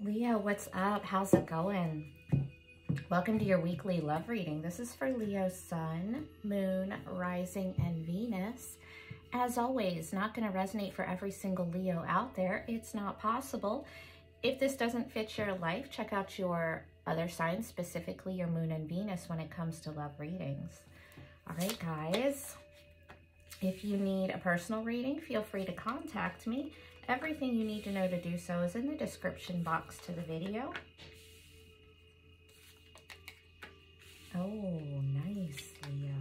Leo, what's up? How's it going? Welcome to your weekly love reading. This is for Leo Sun, Moon, Rising, and Venus. As always, not going to resonate for every single Leo out there. It's not possible. If this doesn't fit your life, check out your other signs, specifically your Moon and Venus when it comes to love readings. All right, guys. If you need a personal reading, feel free to contact me. Everything you need to know to do so is in the description box to the video. Oh, nice, Leo.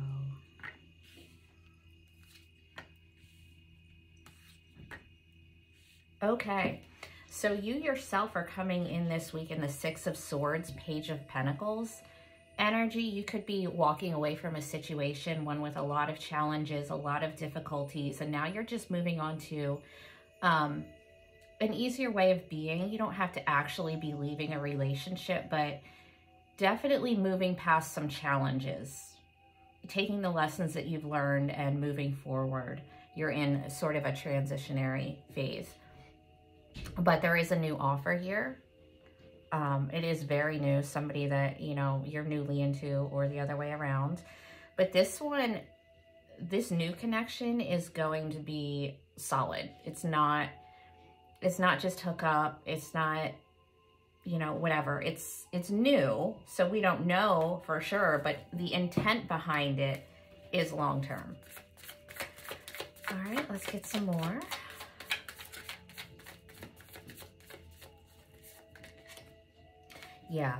Okay, so you yourself are coming in this week in the Six of Swords, Page of Pentacles energy. You could be walking away from a situation, one with a lot of challenges, a lot of difficulties, and now you're just moving on to an easier way of being. You don't have to actually be leaving a relationship, but definitely moving past some challenges, taking the lessons that you've learned and moving forward. You're in sort of a transitionary phase, but there is a new offer here. It is very new, somebody that, you know, you're newly into or the other way around. But this one, this new connection is going to be solid. It's not just hook up. It's not, you know, whatever. It's new, so we don't know for sure, but the intent behind it is long-term. All right, let's get some more. Yeah,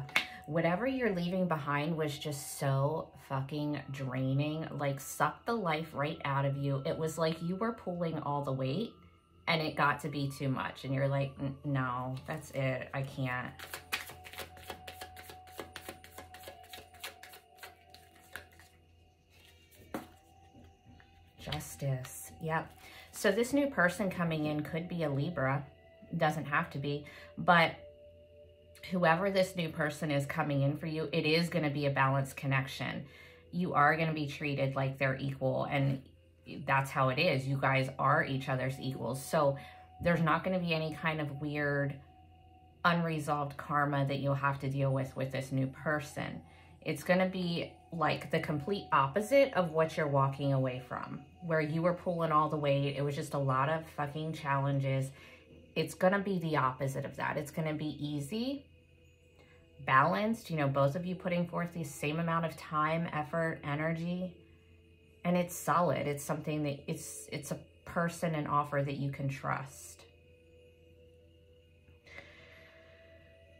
whatever you're leaving behind was just so fucking draining, like sucked the life right out of you. It was like you were pulling all the weight and it got to be too much. And you're like, no, that's it. I can't. Justice. Yep. So this new person coming in could be a Libra. Doesn't have to be. But whoever this new person is coming in for you, it is going to be a balanced connection. You are going to be treated like they're equal, and that's how it is. You guys are each other's equals. So there's not going to be any kind of weird, unresolved karma that you'll have to deal with this new person. It's going to be like the complete opposite of what you're walking away from, where you were pulling all the weight. It was just a lot of fucking challenges. It's going to be the opposite of that. It's going to be easy, balanced, you know, both of you putting forth the same amount of time, effort, energy, and it's solid. It's something that it's a person and offer that you can trust.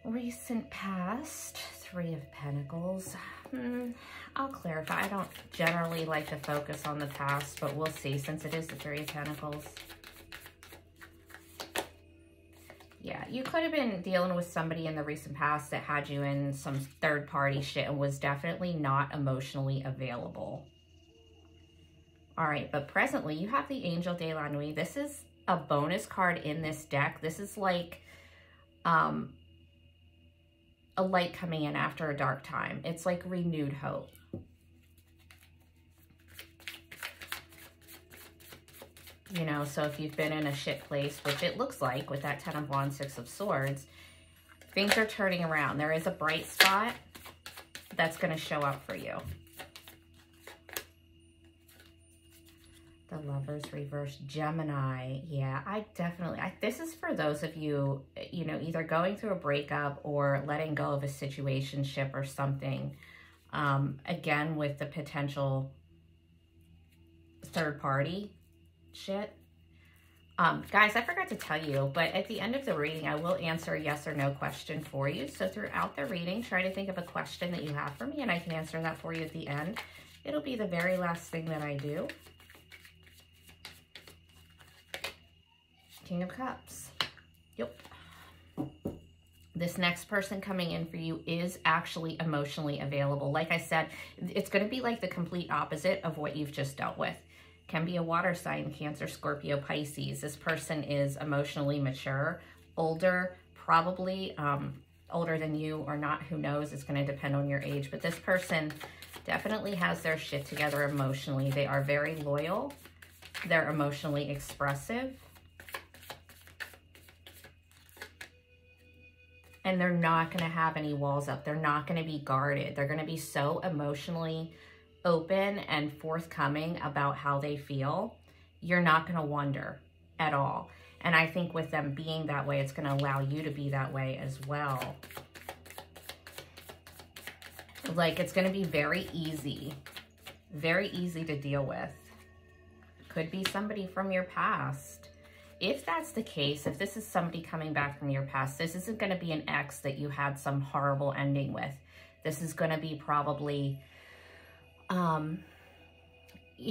Recent past, Three of Pentacles. I'll clarify. I don't generally like to focus on the past, but we'll see since it is the Three of Pentacles. Yeah, you could have been dealing with somebody in the recent past that had you in some third-party shit and was definitely not emotionally available. All right, but presently, you have the Angel de la Nuit. This is a bonus card in this deck. This is like a light coming in after a dark time. It's like renewed hope. You know, so if you've been in a shit place, which it looks like with that Ten of Wands, Six of Swords, things are turning around. There is a bright spot that's going to show up for you. The Lovers reverse Gemini. Yeah, this is for those of you, you know, either going through a breakup or letting go of a situationship or something. Again, with the potential third party shit. Guys, I forgot to tell you, but at the end of the reading, I will answer a yes or no question for you. So throughout the reading, try to think of a question that you have for me, and I can answer that for you at the end. It'll be the very last thing that I do. King of Cups. Yep. This next person coming in for you is actually emotionally available. Like I said, it's going to be like the complete opposite of what you've just dealt with. Can be a water sign, Cancer, Scorpio, Pisces. This person is emotionally mature, older, probably older than you or not. Who knows? It's going to depend on your age. But this person definitely has their shit together emotionally. They are very loyal. They're emotionally expressive. and they're not going to have any walls up. They're not going to be guarded. They're going to be so emotionally open and forthcoming about how they feel. You're not going to wonder at all. And I think with them being that way, it's going to allow you to be that way as well. Like, it's going to be very easy to deal with. Could be somebody from your past. If that's the case, if this is somebody coming back from your past, this isn't going to be an ex that you had some horrible ending with. This is going to be probably, you know,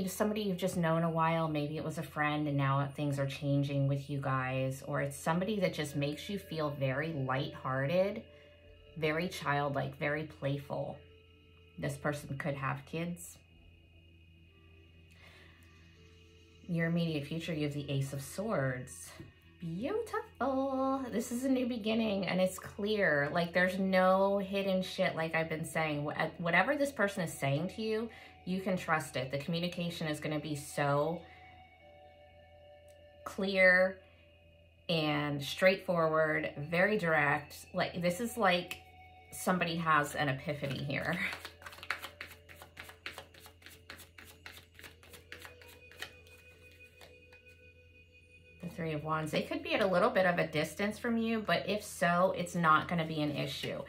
somebody you've just known a while. Maybe it was a friend and now things are changing with you guys. Or it's somebody that just makes you feel very lighthearted, very childlike, very playful. This person could have kids. Your immediate future, you have the Ace of Swords. Beautiful. This is a new beginning and it's clear. Like, there's no hidden shit like I've been saying. Whatever this person is saying to you, you can trust it. The communication is going to be so clear and straightforward, very direct. Like, this is like somebody has an epiphany here. Three of Wands. They could be at a little bit of a distance from you, but if so, it's not going to be an issue.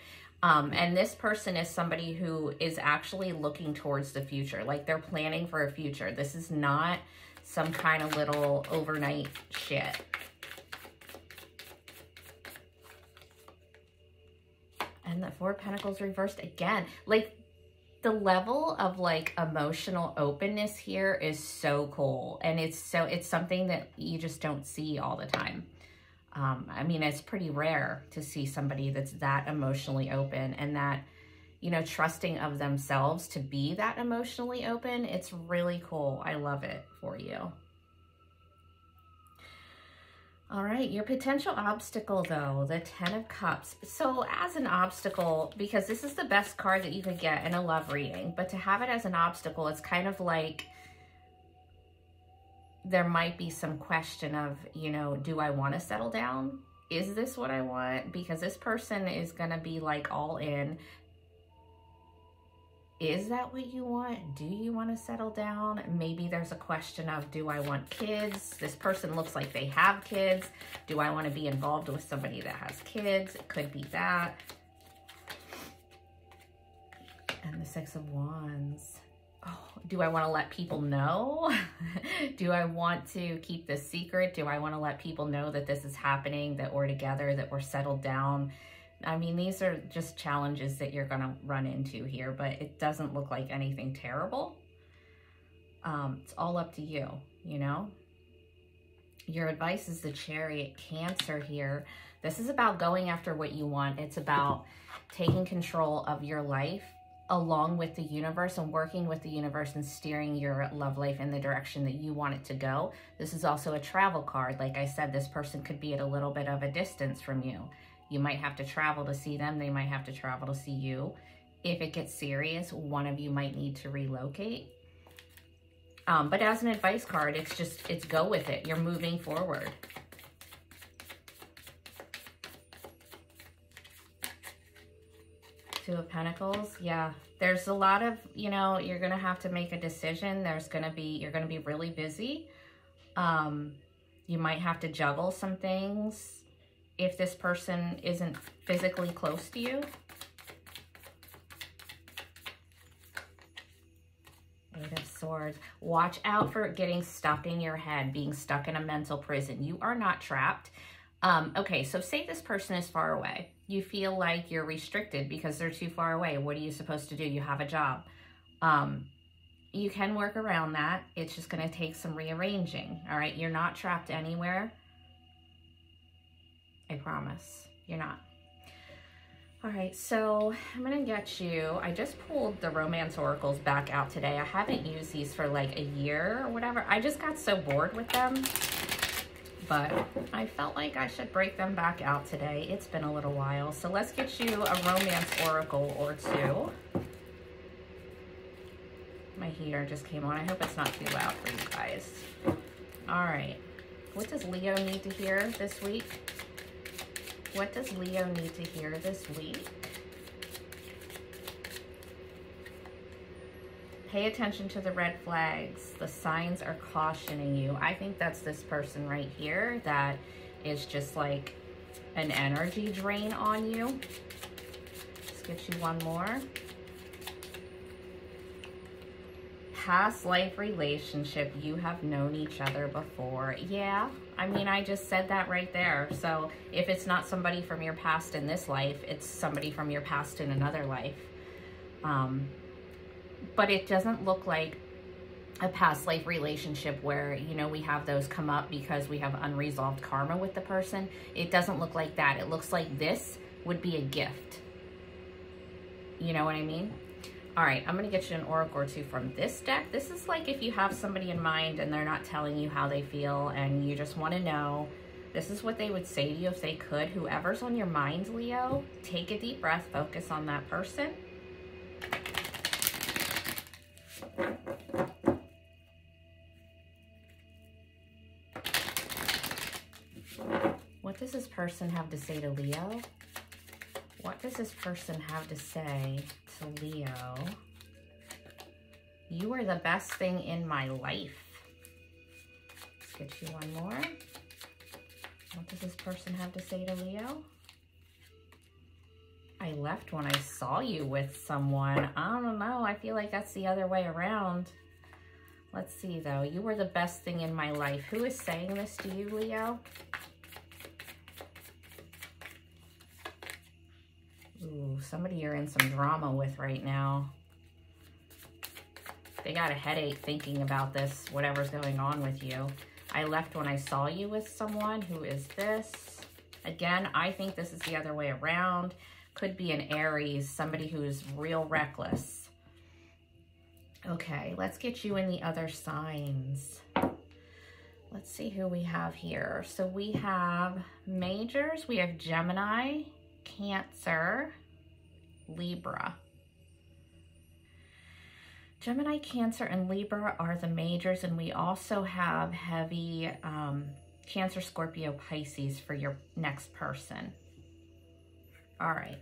And this person is somebody who is actually looking towards the future. Like, they're planning for a future. This is not some kind of little overnight shit. And the Four of Pentacles reversed again. Like, the level of like emotional openness here is so cool. And it's something that you just don't see all the time. I mean, it's pretty rare to see somebody that's that emotionally open and that, you know, trusting of themselves to be that emotionally open. It's really cool. I love it for you. All right, your potential obstacle, though, the Ten of Cups. So as an obstacle, because this is the best card that you could get in a love reading, but to have it as an obstacle, it's kind of like there might be some question of, you know, do I want to settle down? Is this what I want? Because this person is going to be like all in. Is that what you want? Do you want to settle down? Maybe there's a question of, do I want kids? This person looks like they have kids. Do I want to be involved with somebody that has kids? It could be that. And the Six of Wands. Oh, do I want to let people know? Do I want to keep this secret? Do I want to let people know that this is happening, that we're together, that we're settled down? I mean, these are just challenges that you're going to run into here, but it doesn't look like anything terrible. It's all up to you, you know? Your advice is the Chariot, Cancer here. This is about going after what you want. It's about taking control of your life along with the universe and working with the universe and steering your love life in the direction that you want it to go. This is also a travel card. Like I said, this person could be at a little bit of a distance from you. You might have to travel to see them. They might have to travel to see you. If it gets serious, one of you might need to relocate. But as an advice card, it's just, it's go with it. You're moving forward. Two of Pentacles. Yeah, there's a lot of, you know, you're going to have to make a decision. There's going to be, you're going to be really busy. You might have to juggle some things if this person isn't physically close to you. Eight of Swords. Watch out for getting stuck in your head, being stuck in a mental prison. You are not trapped. Okay, so say this person is far away. You feel like you're restricted because they're too far away. What are you supposed to do? You have a job. You can work around that. It's just going to take some rearranging, all right? You're not trapped anywhere. I promise you're not. All right, so I'm gonna get you, I just pulled the romance oracles back out today. I haven't used these for like a year or whatever. I just got so bored with them, but I felt like I should break them back out today. It's been a little while. So let's get you a romance oracle or two. My heater just came on. I hope it's not too loud for you guys. All right, what does Leo need to hear this week? What does Leo need to hear this week? Pay attention to the red flags. The signs are cautioning you. I think that's this person right here that is just like an energy drain on you. Let's get you one more. Past life relationship. You have known each other before. Yeah, I mean, I just said that right there. So if it's not somebody from your past in this life, it's somebody from your past in another life. But it doesn't look like a past life relationship where, you know, we have those come up because we have unresolved karma with the person. It doesn't look like that. It looks like this would be a gift. You know what I mean? All right, I'm going to get you an oracle or two from this deck. This is like if you have somebody in mind and they're not telling you how they feel and you just want to know, this is what they would say to you if they could. Whoever's on your mind, Leo, take a deep breath, focus on that person. What does this person have to say to Leo? What does this person have to say to Leo? You are the best thing in my life. Let's get you one more. What does this person have to say to Leo? I left when I saw you with someone. I don't know. I feel like that's the other way around. Let's see though. You were the best thing in my life. Who is saying this to you, Leo? Ooh, somebody you're in some drama with right now. They got a headache thinking about this, whatever's going on with you. I left when I saw you with someone. Who is this? Again, I think this is the other way around. Could be an Aries, somebody who's real reckless. Okay, let's get you in the other signs. Let's see who we have here. So we have Majors, we have Gemini, Cancer, Libra. Gemini, Cancer, and Libra are the Majors, and we also have heavy Cancer, Scorpio, Pisces for your next person. All right.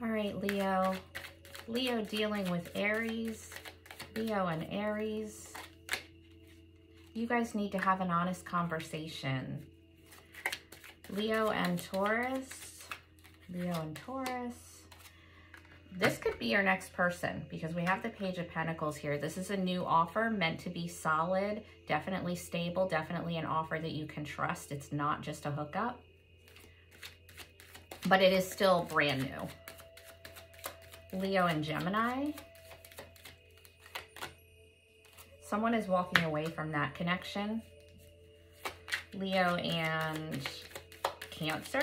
All right, Leo. Leo dealing with Aries. Leo and Aries. You guys need to have an honest conversation. Leo and Taurus. Leo and Taurus. This could be your next person because we have the Page of Pentacles here. This is a new offer meant to be solid, definitely stable, definitely an offer that you can trust. It's not just a hookup, but it is still brand new. Leo and Gemini. Someone is walking away from that connection. Leo and Cancer.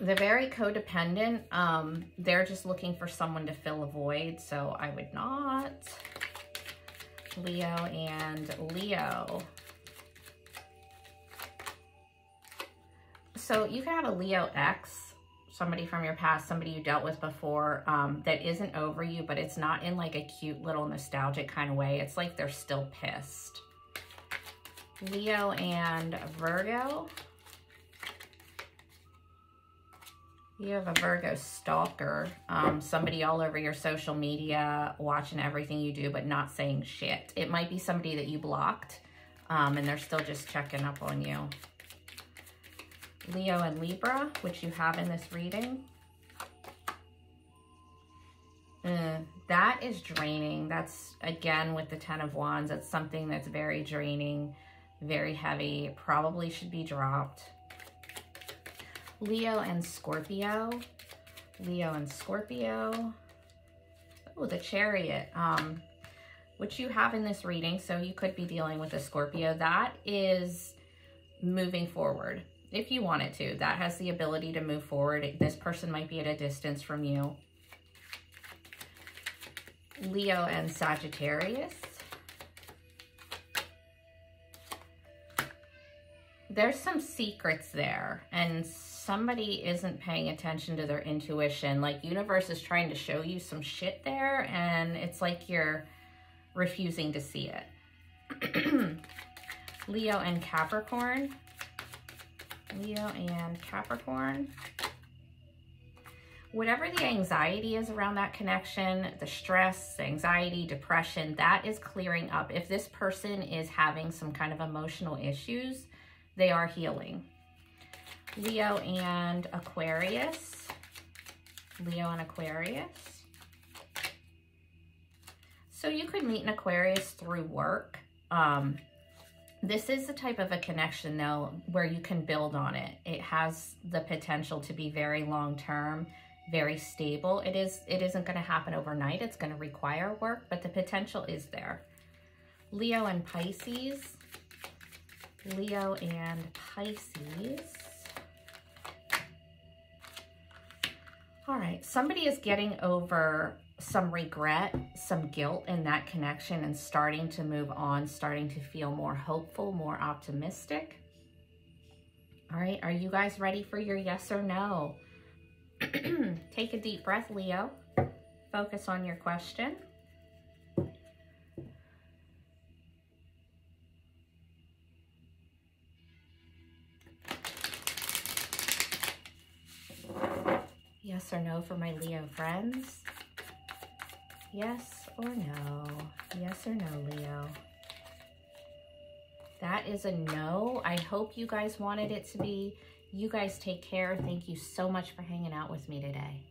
They're very codependent. They're just looking for someone to fill a void, so I would not. Leo and Leo. So you can have a Leo ex, somebody from your past, somebody you dealt with before that isn't over you, but it's not in like a cute little nostalgic kind of way. It's like they're still pissed. Leo and Virgo. You have a Virgo stalker, somebody all over your social media, watching everything you do, but not saying shit. It might be somebody that you blocked, and they're still just checking up on you. Leo and Libra, which you have in this reading. That is draining. That's, again, with the Ten of Wands. That's something that's very draining, very heavy, probably should be dropped. Leo and Scorpio. Leo and Scorpio. Oh, the Chariot, which you have in this reading, so you could be dealing with a Scorpio. That is moving forward, if you want it to. That has the ability to move forward. This person might be at a distance from you. Leo and Sagittarius. there's some secrets there, and somebody isn't paying attention to their intuition. Like, universe is trying to show you some shit there, and it's like you're refusing to see it. Leo and Capricorn. Leo and Capricorn. Whatever the anxiety is around that connection, the stress, anxiety, depression, that is clearing up. If this person is having some kind of emotional issues, they are healing. Leo and Aquarius. Leo and Aquarius. So you could meet an Aquarius through work. This is the type of a connection, though, where you can build on it. It has the potential to be very long-term, very stable. It isn't going to happen overnight. It's going to require work, but the potential is there. Leo and Pisces. Leo and Pisces. All right, somebody is getting over some regret, some guilt in that connection and starting to move on, starting to feel more hopeful, more optimistic. All right, are you guys ready for your yes or no? Take a deep breath, Leo. Focus on your question. Yes or no for my Leo friends? Yes or no? Yes or no, Leo? That is a no. I hope you guys wanted it to be. You guys take care. Thank you so much for hanging out with me today.